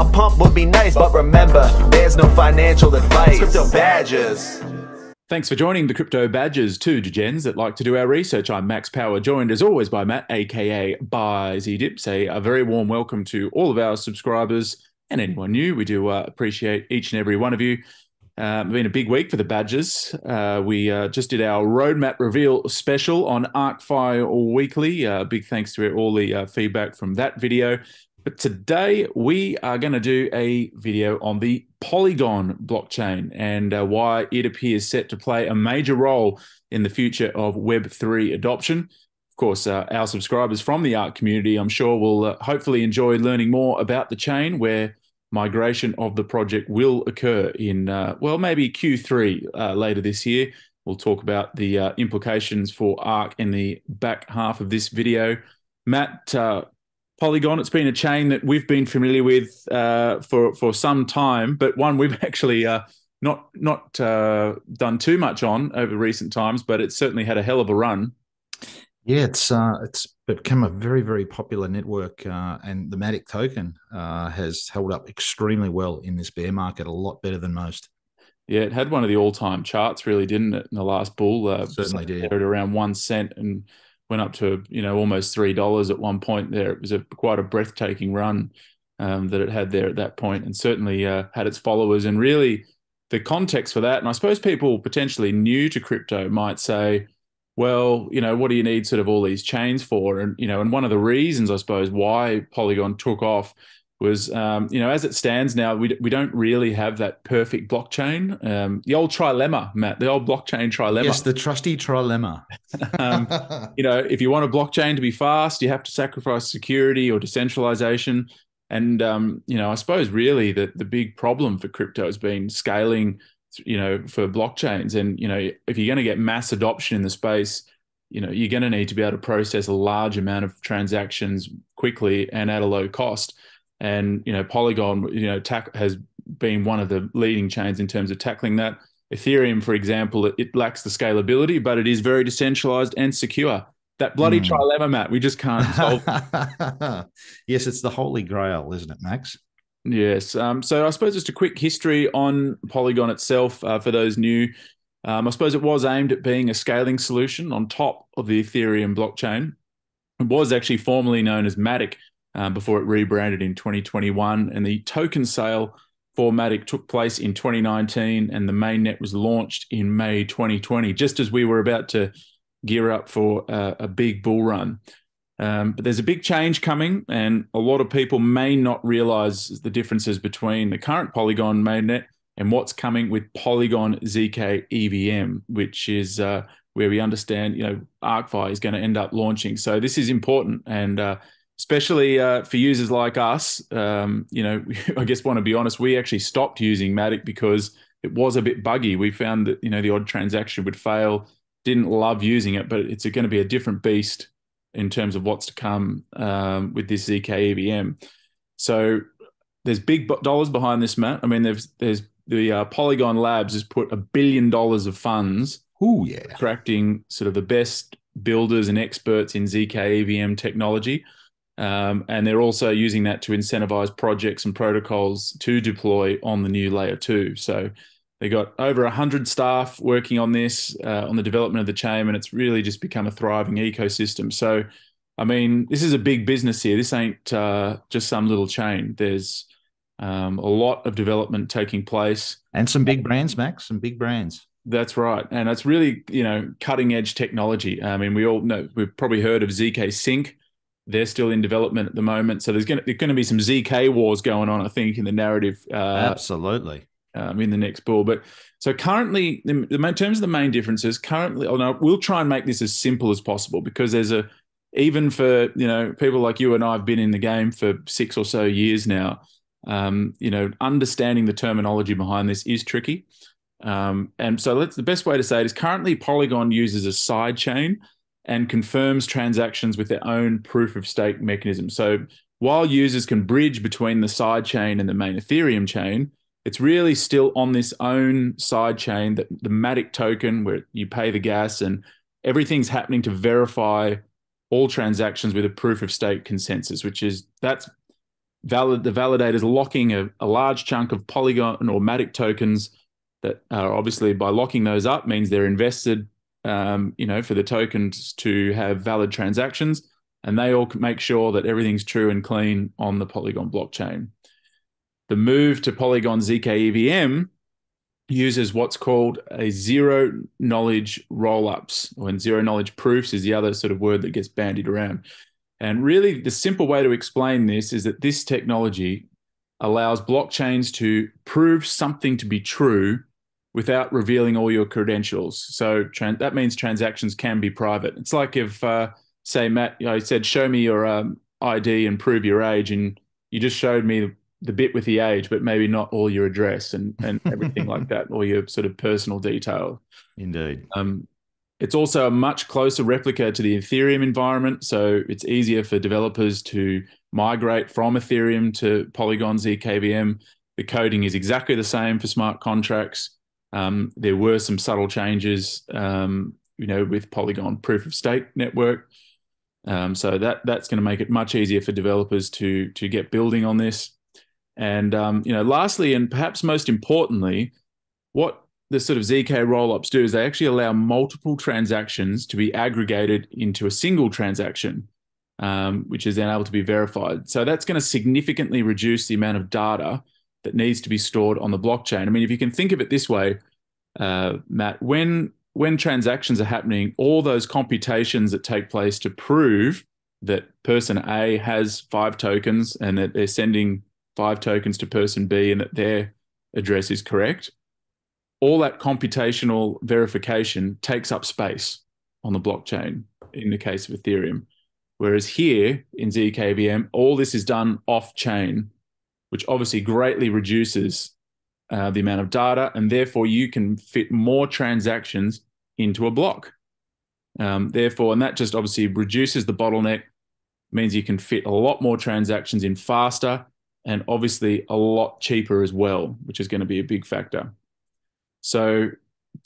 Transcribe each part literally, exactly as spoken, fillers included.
A pump would be nice, but remember, there's no financial advice. Crypto Badgers. Thanks for joining the Crypto Badgers, two degens that like to do our research. I'm Max Power, joined as always by Matt, aka ByZDips. A, a very warm welcome to all of our subscribers and anyone new. We do uh, appreciate each and every one of you. Uh, it's been a big week for the Badgers. Uh, we uh, just did our roadmap reveal special on ArkFi Weekly. Uh, big thanks to all the uh, feedback from that video. But today we are going to do a video on the Polygon blockchain and uh, why it appears set to play a major role in the future of Web three adoption. Of course, uh, our subscribers from the ARK community, I'm sure, will uh, hopefully enjoy learning more about the chain where migration of the project will occur in, uh, well, maybe Q three uh, later this year. We'll talk about the uh, implications for ARK in the back half of this video. Matt, uh, Polygon, it's been a chain that we've been familiar with uh, for for some time, but one we've actually uh, not not uh, done too much on over recent times. But it's certainly had a hell of a run. Yeah, it's uh, it's become a very very popular network, uh, and the Matic token uh, has held up extremely well in this bear market, a lot better than most. Yeah, it had one of the all time charts, really, didn't it? In the last bull, uh, certainly did. At around one cent and went up to, you know, almost three dollars at one point there. It was a, quite a breathtaking run um, that it had there at that point, and certainly uh, had its followers. And really the context for that, and I suppose people potentially new to crypto might say, well, you know, what do you need sort of all these chains for? And, you know, and one of the reasons, I suppose, why Polygon took off was, um, you know, as it stands now, we, we don't really have that perfect blockchain. Um, the old trilemma, Matt, the old blockchain trilemma. Yes, the trusty trilemma. um, you know, if you want a blockchain to be fast, you have to sacrifice security or decentralization. And, um, you know, I suppose really that the big problem for crypto has been scaling, you know, for blockchains. And, you know, if you're going to get mass adoption in the space, you know, you're going to need to be able to process a large amount of transactions quickly and at a low cost. And, you know, Polygon, you know, tack has been one of the leading chains in terms of tackling that. Ethereum, for example, it, it lacks the scalability, but it is very decentralized and secure. That bloody mm. trilemma, Matt, we just can't solve it. Yes, it's the holy grail, isn't it, Max? Yes. Um, so I suppose just a quick history on Polygon itself uh, for those new. Um, I suppose it was aimed at being a scaling solution on top of the Ethereum blockchain. It was actually formerly known as Matic, Um, before it rebranded in twenty twenty-one. And the token sale for Matic took place in twenty nineteen, and the mainnet was launched in May twenty twenty, just as we were about to gear up for uh, a big bull run. Um, but there's a big change coming, and a lot of people may not realize the differences between the current Polygon mainnet and what's coming with Polygon zkEVM, which is uh, where we understand, you know, ArkFi is going to end up launching. So this is important, and uh especially uh, for users like us, um, you know, I guess want to be honest, we actually stopped using Matic because it was a bit buggy. We found that, you know, the odd transaction would fail, didn't love using it, but it's going to be a different beast in terms of what's to come um, with this zkEVM. So there's big dollars behind this, Matt. I mean, there's, there's the uh, Polygon Labs has put a billion dollars of funds. Ooh, yeah. Attracting sort of the best builders and experts in zkEVM technology. Um, and they're also using that to incentivize projects and protocols to deploy on the new layer two. So they got over one hundred staff working on this, uh, on the development of the chain, and it's really just become a thriving ecosystem. So, I mean, this is a big business here. This ain't uh, just some little chain. There's um, a lot of development taking place. And some big brands, Max, some big brands. That's right. And it's really, you know, cutting edge technology. I mean, we all know, we've probably heard of Z K Sync. They're still in development at the moment. So there's going to, there's going to be some Z K wars going on, I think, in the narrative. Uh, Absolutely. Um, in the next bull. But so currently, in, in terms of the main differences, currently, oh no, we'll try and make this as simple as possible, because there's a, even for, you know, people like you and I have been in the game for six or so years now, um, you know, understanding the terminology behind this is tricky. Um, and so let's, the best way to say it is currently Polygon uses a side chain and confirms transactions with their own proof-of-stake mechanism. So while users can bridge between the sidechain and the main Ethereum chain, it's really still on this own sidechain, that the Matic token, where you pay the gas, and everything's happening to verify all transactions with a proof-of-stake consensus, which is, that's valid, the validators locking a, a large chunk of Polygon or Matic tokens that are obviously, by locking those up, means they're invested, um, you know, for the tokens to have valid transactions, and they all make sure that everything's true and clean on the Polygon blockchain. The move to Polygon zkEVM uses what's called a zero knowledge rollups, or and zero knowledge proofs is the other sort of word that gets bandied around. And really the simple way to explain this is that this technology allows blockchains to prove something to be true without revealing all your credentials. So tran that means transactions can be private. It's like if, uh, say, Matt, you know, I said, show me your um, I D and prove your age, and you just showed me the bit with the age, but maybe not all your address and, and everything like that, or your sort of personal detail. Indeed. Um, it's also a much closer replica to the Ethereum environment, so it's easier for developers to migrate from Ethereum to Polygon zkEVM. The coding is exactly the same for smart contracts. Um, there were some subtle changes, um, you know, with Polygon proof of stake network. Um, so that that's going to make it much easier for developers to to get building on this. And, um, you know, lastly, and perhaps most importantly, what the sort of Z K rollups do is they actually allow multiple transactions to be aggregated into a single transaction, um, which is then able to be verified. So that's going to significantly reduce the amount of data that needs to be stored on the blockchain. I mean, if you can think of it this way, uh, Matt, when, when transactions are happening, all those computations that take place to prove that person A has five tokens and that they're sending five tokens to person B and that their address is correct, all that computational verification takes up space on the blockchain in the case of Ethereum. Whereas here in zkEVM, all this is done off-chain, which obviously greatly reduces uh, the amount of data, and therefore you can fit more transactions into a block. Um, therefore, and that just obviously reduces the bottleneck, means you can fit a lot more transactions in faster, and obviously a lot cheaper as well, which is going to be a big factor. So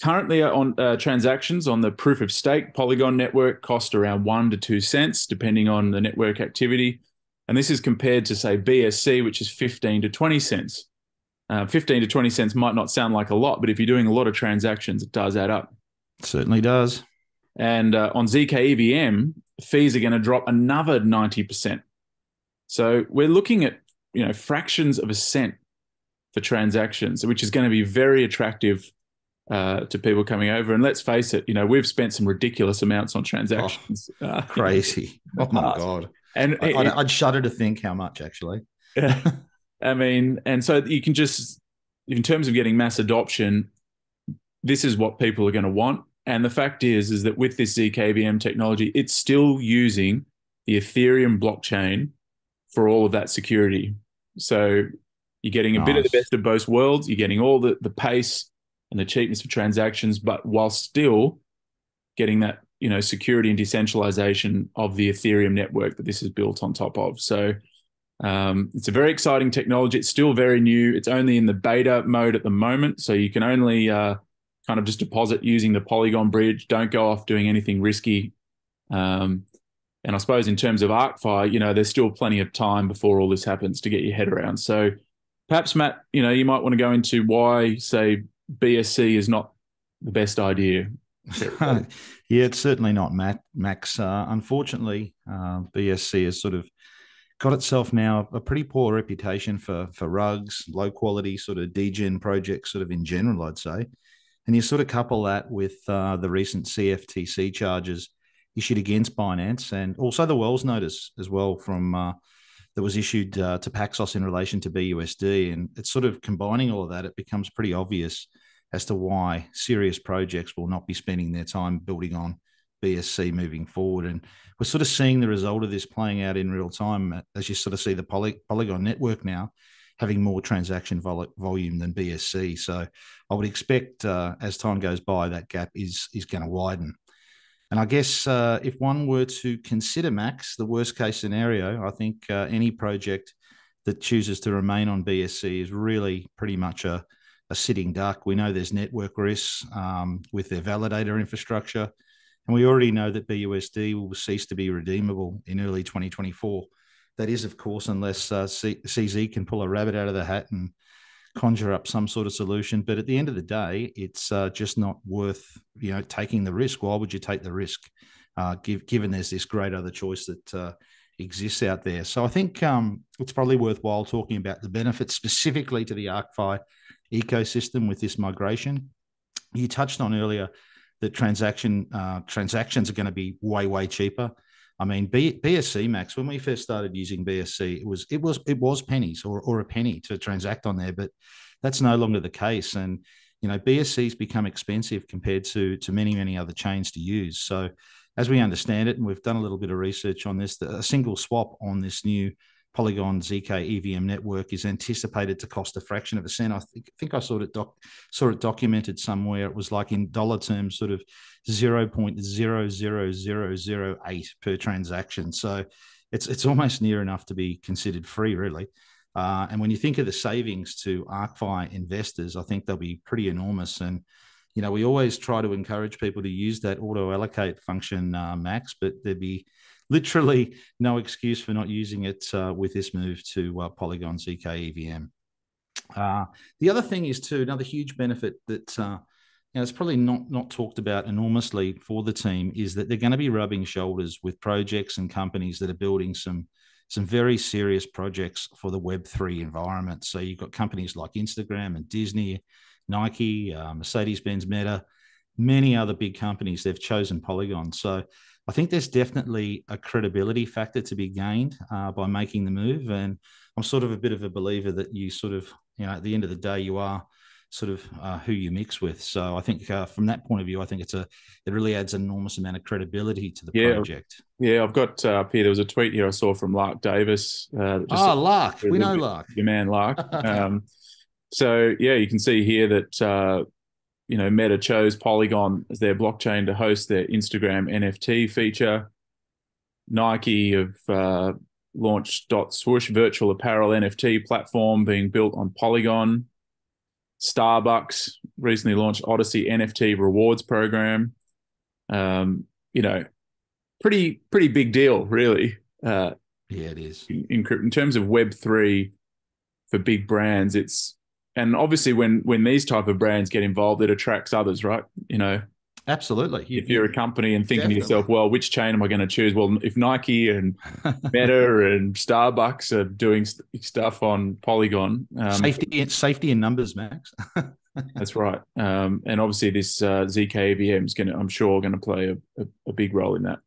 currently on uh, transactions on the proof of stake Polygon network cost around one to two cents, depending on the network activity. And this is compared to, say, B S C, which is fifteen to twenty cents. Uh, fifteen to twenty cents might not sound like a lot, but if you're doing a lot of transactions, it does add up. It certainly does. And uh, on zkEVM, fees are going to drop another ninety percent. So we're looking at, you know, fractions of a cent for transactions, which is going to be very attractive uh, to people coming over. And let's face it, you know, we've spent some ridiculous amounts on transactions. Oh, uh, crazy. Oh my God. And I, it, I'd, I'd shudder to think how much, actually. Yeah. I mean, and so you can just, in terms of getting mass adoption, this is what people are going to want. And the fact is, is that with this zkEVM technology, it's still using the Ethereum blockchain for all of that security. So you're getting a nice bit of the best of both worlds. You're getting all the, the pace and the cheapness of transactions, but while still getting that, you know, security and decentralization of the Ethereum network that this is built on top of. So um, it's a very exciting technology. It's still very new. It's only in the beta mode at the moment. So you can only uh, kind of just deposit using the Polygon bridge. Don't go off doing anything risky. Um, And I suppose in terms of ArkFi, you know, there's still plenty of time before all this happens to get your head around. So perhaps, Matt, you know, you might want to go into why, say, B S C is not the best idea. Yeah, it's certainly not, Matt. Max. Uh, unfortunately, uh, B S C has sort of got itself now a pretty poor reputation for, for rugs, low-quality sort of degen projects sort of in general, I'd say. And you sort of couple that with uh, the recent C F T C charges issued against Binance, and also the Wells notice as well from uh, that was issued uh, to Paxos in relation to B U S D. And it's sort of combining all of that, it becomes pretty obvious as to why serious projects will not be spending their time building on B S C moving forward. And we're sort of seeing the result of this playing out in real time, as you sort of see the poly Polygon network now having more transaction vol volume than B S C. So I would expect uh, as time goes by, that gap is, is going to widen. And I guess uh, if one were to consider, Max, the worst case scenario, I think uh, any project that chooses to remain on B S C is really pretty much a, a sitting duck. We know there's network risks um, with their validator infrastructure, and we already know that B U S D will cease to be redeemable in early twenty twenty-four. That is, of course, unless uh, C Z can pull a rabbit out of the hat and conjure up some sort of solution. But at the end of the day, it's uh, just not worth, you know, taking the risk. Why would you take the risk, uh, give, given there's this great other choice that uh, exists out there? So I think um, it's probably worthwhile talking about the benefits specifically to the ArkFi ecosystem with this migration. You touched on earlier that transaction uh, transactions are going to be way, way cheaper. I mean, B, BSC Max. When we first started using B S C, it was it was it was pennies or or a penny to transact on there, but that's no longer the case. And you know, B S C's become expensive compared to to many many other chains to use. So, as we understand it, and we've done a little bit of research on this, a single swap on this new Polygon zkEVM network is anticipated to cost a fraction of a cent. I think, think I saw it doc, saw it documented somewhere. It was like in dollar terms, sort of zero point zero zero zero zero eight per transaction. So it's it's almost near enough to be considered free, really. Uh, and when you think of the savings to ArkFi investors, I think they'll be pretty enormous. And you know, we always try to encourage people to use that auto allocate function, uh, Max, but there'd be literally no excuse for not using it uh, with this move to uh, Polygon zkEVM. Uh, the other thing is too, another huge benefit that uh, you know, it's probably not, not talked about enormously for the team is that they're going to be rubbing shoulders with projects and companies that are building some, some very serious projects for the Web three environment. So you've got companies like Instagram and Disney, Nike, uh, Mercedes-Benz, Meta, many other big companies. They've chosen Polygon. So I think there's definitely a credibility factor to be gained uh, by making the move. And I'm sort of a bit of a believer that you sort of, you know, at the end of the day, you are sort of uh, who you mix with. So I think uh, from that point of view, I think it's a, it really adds an enormous amount of credibility to the yeah, project. Yeah, I've got uh, up here, there was a tweet here I saw from Lark Davis. Uh, just oh, Lark. We know Lark. Your man, Lark. um, so, yeah, you can see here that, uh, you know, Meta chose Polygon as their blockchain to host their Instagram N F T feature. Nike have uh, launched Dot Swoosh, virtual apparel N F T platform being built on Polygon. Starbucks recently launched Odyssey N F T rewards program. Um, you know, pretty pretty big deal, really. Uh, yeah, it is. In, in, in terms of Web three for big brands, it's... And obviously, when when these type of brands get involved, it attracts others, right? You know, absolutely. If you're a company and thinking Definitely. to yourself, well, which chain am I going to choose? Well, if Nike and Meta and Starbucks are doing st- stuff on Polygon, um, safety, safety in numbers, Max. That's right. Um, and obviously, this uh, zkEVM is going to, I'm sure, going to play a, a, a big role in that.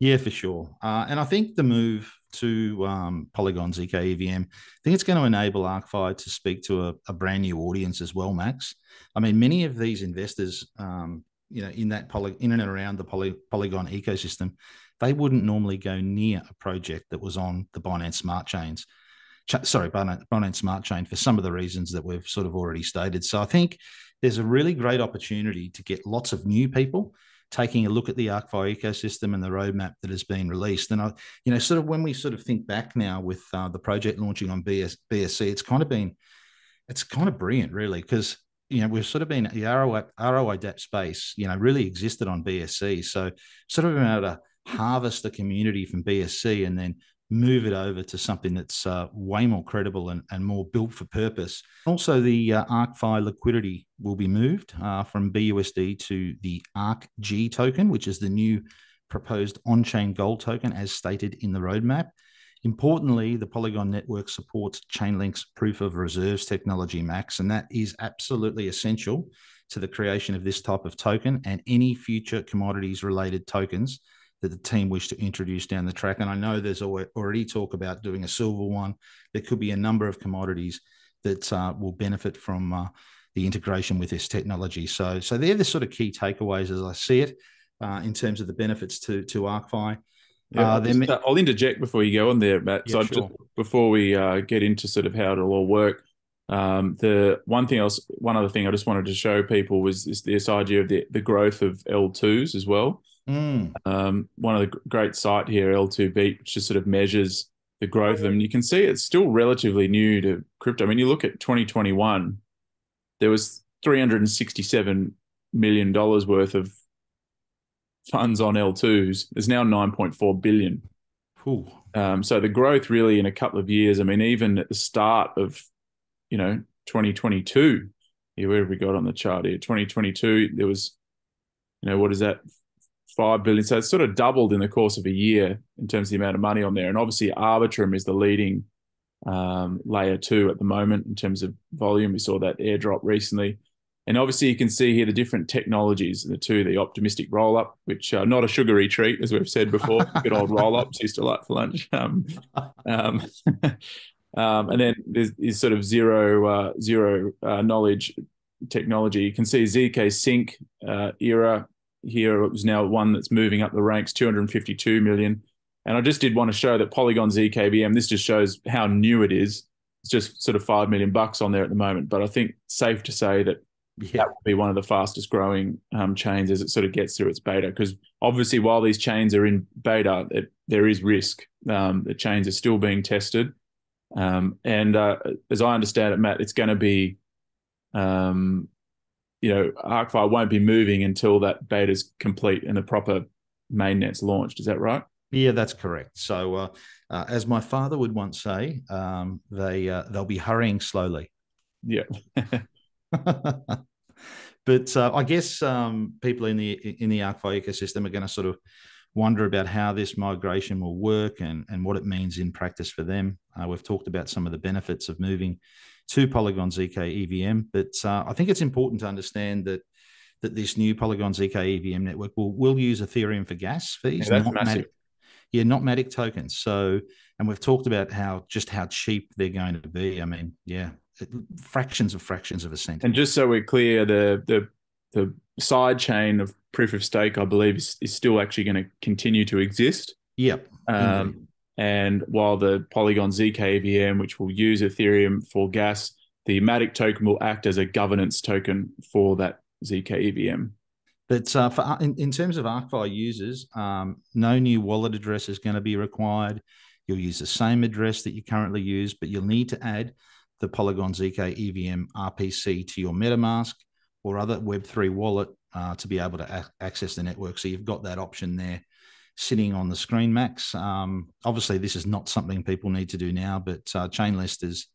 Yeah, for sure. Uh, and I think the move to um, Polygon zkEVM, I think it's going to enable ArkFi to speak to a, a brand new audience as well, Max. I mean, many of these investors, um, you know, in that poly, in and around the poly, Polygon ecosystem, they wouldn't normally go near a project that was on the Binance Smart Chains, ch- sorry, Binance, Binance Smart Chain for some of the reasons that we've sort of already stated. So I think there's a really great opportunity to get lots of new people taking a look at the ArkFi ecosystem and the roadmap that has been released. And, I, you know, sort of when we sort of think back now with uh, the project launching on B S C, it's kind of been, it's kind of brilliant, really, because, you know, we've sort of been, the R O I DApp space, you know, really existed on B S C. So sort of been able to harvest the community from B S C and then move it over to something that's uh, way more credible and, and more built for purpose. Also, the uh, ArkFi liquidity will be moved uh, from B U S D to the ARKG token, which is the new proposed on-chain gold token as stated in the roadmap. Importantly, the Polygon network supports Chainlink's proof of reserves technology, Max, and that is absolutely essential to the creation of this type of token and any future commodities-related tokens that the team wish to introduce down the track. And I know there's already talk about doing a silver one. There could be a number of commodities that uh, will benefit from uh, the integration with this technology. So, so they're the sort of key takeaways as I see it uh, in terms of the benefits to, to ArkFi. Yeah, uh, I'll, just, I'll interject before you go on there, Matt. Yeah, so sure. just, before we uh, get into sort of how it'll all work, um, the one thing else, one other thing I just wanted to show people was is this idea of the, the growth of L twos as well. Mm. Um, one of the great site here, L two Beat, which just sort of measures the growth of them. You can see it's still relatively new to crypto. I mean, you look at twenty twenty-one, there was three hundred sixty-seven million dollars worth of funds on L twos. There's now nine point four billion. Cool. Um, so the growth really in a couple of years, I mean, even at the start of, you know, twenty twenty-two, here, where have we got on the chart here? twenty twenty-two, there was, you know, what is that? five billion. So it's sort of doubled in the course of a year in terms of the amount of money on there. And obviously Arbitrum is the leading um, layer two at the moment in terms of volume. We saw that airdrop recently. And obviously you can see here the different technologies, the two, the optimistic roll-up, which are not a sugary treat, as we've said before, good old roll-ups used to like for lunch. Um, um, um, and then there's, there's sort of zero, uh, zero uh, knowledge technology. You can see Z K Sync uh, era here. It was now one that's moving up the ranks, two hundred fifty-two million. And I just did want to show that Polygon zkEVM, this just shows how new it is. It's just sort of five million bucks on there at the moment. But I think safe to say that yeah. that will be one of the fastest growing um, chains as it sort of gets through its beta. Because obviously while these chains are in beta, it, there is risk. Um, the chains are still being tested. Um, and uh, as I understand it, Matt, it's going to be, um, you know, ArkFi won't be moving until that beta's complete and the proper mainnet's launched. Is that right? Yeah, that's correct. So uh, uh, as my father would once say, um, they, uh, they'll be hurrying slowly. Yeah. But uh, I guess um, people in the in the ArkFi ecosystem are going to sort of wonder about how this migration will work and, and what it means in practice for them. Uh, we've talked about some of the benefits of moving to Polygon zkEVM, but uh, I think it's important to understand that that this new Polygon zkEVM network will, will use Ethereum for gas fees. Yeah, that's not massive. Matic, yeah, not Matic tokens. So, and we've talked about how just how cheap they're going to be. I mean, yeah. fractions of fractions of a cent. And just so we're clear, the the the side chain of proof of stake, I believe, is, is still actually going to continue to exist. Yep. Um, and while the Polygon zkEVM, which will use Ethereum for gas, the Matic token will act as a governance token for that zkEVM. But uh, for, in, in terms of ArkFi users, um, no new wallet address is going to be required. You'll use the same address that you currently use, but you'll need to add the Polygon zkEVM R P C to your MetaMask or other Web three wallet uh, to be able to ac access the network. So you've got that option there sitting on the screen, Max. Um, obviously, this is not something people need to do now, but uh, Chainlist is,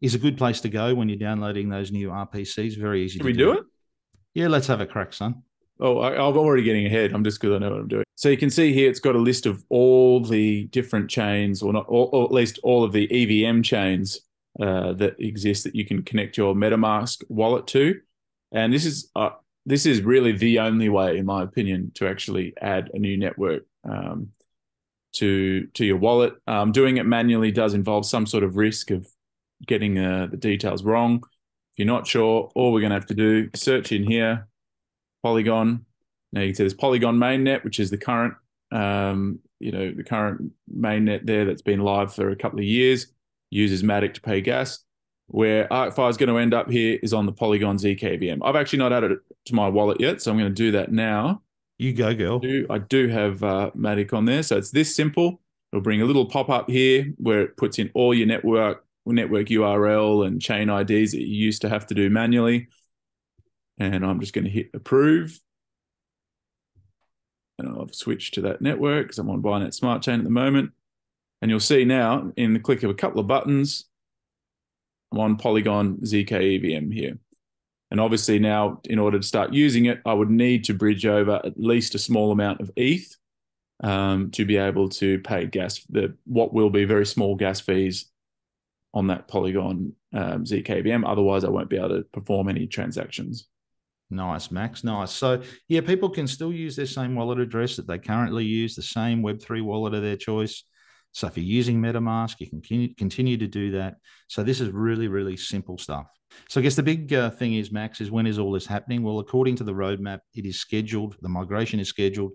is a good place to go when you're downloading those new R P Cs. Very easy Can to do. Can we do it? Yeah, let's have a crack, son. Oh, I, I'm already getting ahead. I'm just because I know what I'm doing. So you can see here, it's got a list of all the different chains, or not, or, or at least all of the E V M chains Uh, that exists that you can connect your MetaMask wallet to. And this is uh, this is really the only way, in my opinion, to actually add a new network um, to to your wallet. Um, doing it manually does involve some sort of risk of getting uh, the details wrong. If you're not sure, all we're going to have to do, search in here, Polygon. Now you can see there's Polygon mainnet, which is the current, um, you know, the current mainnet there that's been live for a couple of years. Uses Matic to pay gas. Where ArkFi is going to end up here is on the Polygon zkEVM. I've actually not added it to my wallet yet, so I'm going to do that now. You go, girl. I do, I do have uh, Matic on there, so it's this simple. It'll bring a little pop-up here where it puts in all your network network U R L and chain I Ds that you used to have to do manually. And I'm just going to hit approve. And I've switched to that network because I'm on Binance Smart Chain at the moment. And you'll see now, in the click of a couple of buttons, I'm on Polygon zkEVM here. And obviously now, in order to start using it, I would need to bridge over at least a small amount of E T H um, to be able to pay gas, the what will be very small gas fees on that Polygon um, zkEVM. Otherwise, I won't be able to perform any transactions. Nice, Max. Nice. So, yeah, people can still use their same wallet address that they currently use, the same Web three wallet of their choice. So if you're using MetaMask, you can continue to do that. So this is really, really simple stuff. So I guess the big uh, thing is, Max, is when is all this happening? Well, according to the roadmap, it is scheduled. The migration is scheduled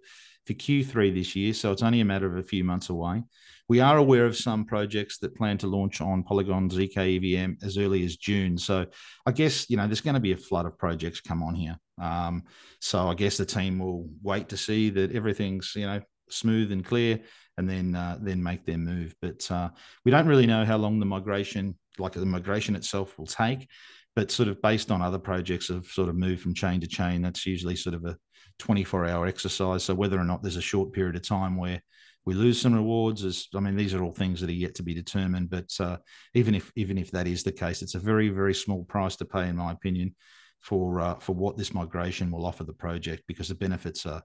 for Q three this year. So it's only a matter of a few months away. We are aware of some projects that plan to launch on Polygon zkEVM as early as June. So I guess, you know, there's going to be a flood of projects come on here. Um, so I guess the team will wait to see that everything's, you know, smooth and clear, and then uh, then make their move. But uh, we don't really know how long the migration, like the migration itself, will take. But sort of based on other projects that have sort of moved from chain to chain, that's usually sort of a twenty-four hour exercise. So whether or not there's a short period of time where we lose some rewards. As I mean, these are all things that are yet to be determined. But uh, even if even if that is the case, it's a very, very small price to pay, in my opinion, for uh, for what this migration will offer the project, because the benefits are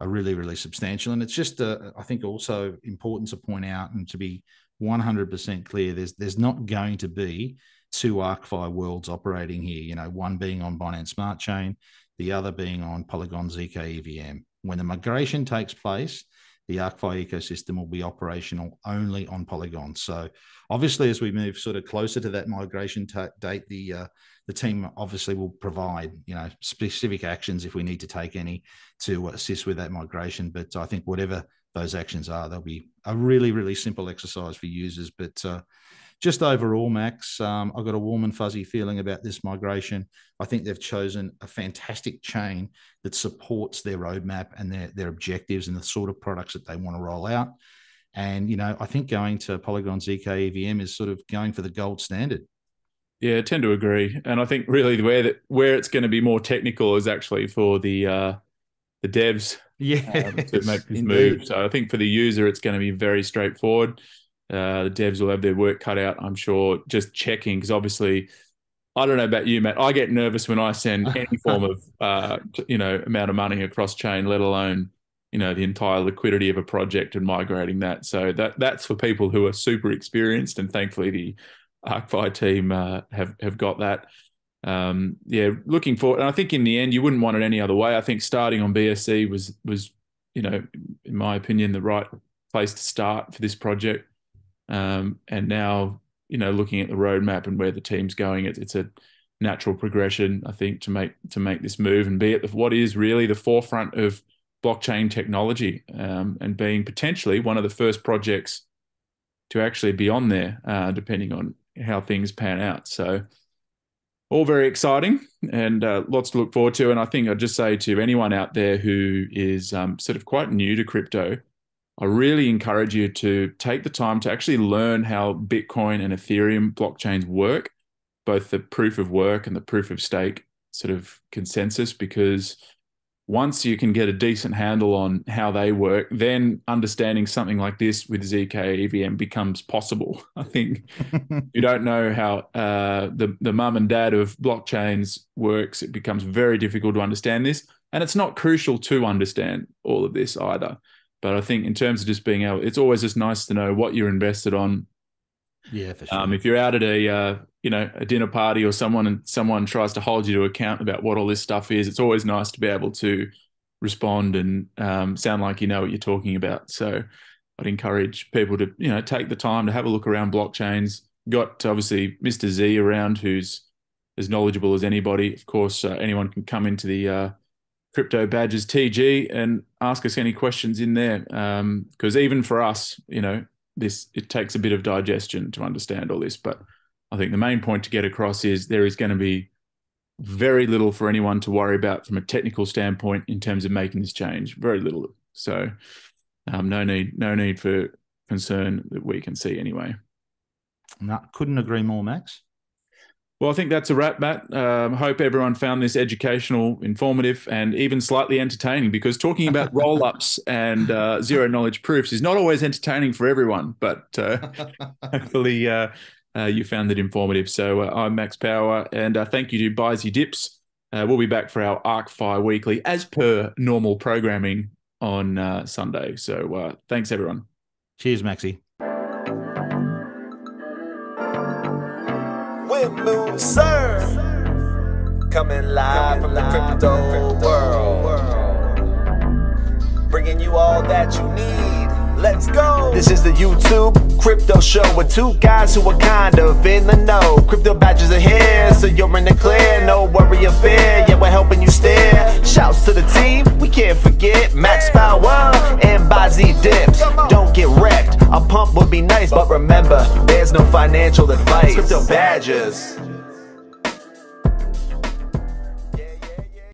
are really, really substantial. And it's just, uh, I think, also important to point out, and to be one hundred percent clear, there's there's not going to be two ArkFi worlds operating here, you know, one being on Binance Smart Chain, the other being on Polygon zkEVM. When the migration takes place, the ArkFi ecosystem will be operational only on Polygon. So obviously, as we move sort of closer to that migration date, the uh, the team obviously will provide, you know, specific actions if we need to take any to assist with that migration. But I think whatever those actions are, they'll be a really, really simple exercise for users. But uh, just overall, Max, um, I've got a warm and fuzzy feeling about this migration. I think they've chosen a fantastic chain that supports their roadmap and their, their objectives and the sort of products that they want to roll out. And, you know, I think going to Polygon zkEVM is sort of going for the gold standard. Yeah, I tend to agree. And I think really where that where it's going to be more technical is actually for the uh, the devs yeah, um, to make this move. So I think for the user, it's going to be very straightforward. Uh, the devs will have their work cut out, I'm sure, just checking, because obviously, I don't know about you, Matt, I get nervous when I send any form of, uh, you know, amount of money across chain, let alone, you know, the entire liquidity of a project and migrating that. So that that's for people who are super experienced, and thankfully the ArkFi team uh, have, have got that. Um, yeah, looking forward. And I think in the end, you wouldn't want it any other way. I think starting on B S C was, was you know, in my opinion, the right place to start for this project. Um, and now, you know, looking at the roadmap and where the team's going, it, it's a natural progression, I think, to make to make this move and be at the, what is really the forefront of blockchain technology, um, and being potentially one of the first projects to actually be on there, uh, depending on how things pan out. So all very exciting and uh, lots to look forward to. And I think I'd just say to anyone out there who is um, sort of quite new to crypto, I really encourage you to take the time to actually learn how Bitcoin and Ethereum blockchains work, both the proof of work and the proof of stake sort of consensus, because once you can get a decent handle on how they work, then understanding something like this with zkEVM becomes possible. I think you don't know how uh, the, the mum and dad of blockchains works. It becomes very difficult to understand this, and it's not crucial to understand all of this either. But I think in terms of just being able, it's always just nice to know what you're invested on. Yeah, for sure. Um, if you're out at a, uh, you know, a dinner party or someone and someone tries to hold you to account about what all this stuff is, it's always nice to be able to respond and um, sound like you know what you're talking about. So I'd encourage people to, you know, take the time to have a look around blockchains. Got obviously Mister Z around, who's as knowledgeable as anybody. Of course, uh, anyone can come into the uh, Crypto Badgers T G and ask us any questions in there, because um, even for us, you know, this it takes a bit of digestion to understand all this. But I think the main point to get across is there is going to be very little for anyone to worry about from a technical standpoint in terms of making this change. Very little, so um, no need, no need for concern that we can see anyway. No, couldn't agree more, Max. Well, I think that's a wrap, Matt. Um, hope everyone found this educational, informative, and even slightly entertaining, because talking about roll-ups and uh, zero-knowledge proofs is not always entertaining for everyone, but uh, hopefully uh, uh, you found it informative. So uh, I'm Max Power, and uh, thank you to ByZDips. Uh, we'll be back for our ArkFi Weekly as per normal programming on uh, Sunday. So uh, thanks, everyone. Cheers, Maxie. Moon sir, coming live from the crypto world, bringing you all that you need. Let's go. This is the YouTube Crypto Show with two guys who are kind of in the know. Crypto Badgers are here, so you're in the clear. No worry or fear, yeah, we're helping you steer. Shouts to the team, we can't forget Max Power and ByZDips. Don't get wrecked. A pump would be nice, but remember, there's no financial advice. Crypto Badgers.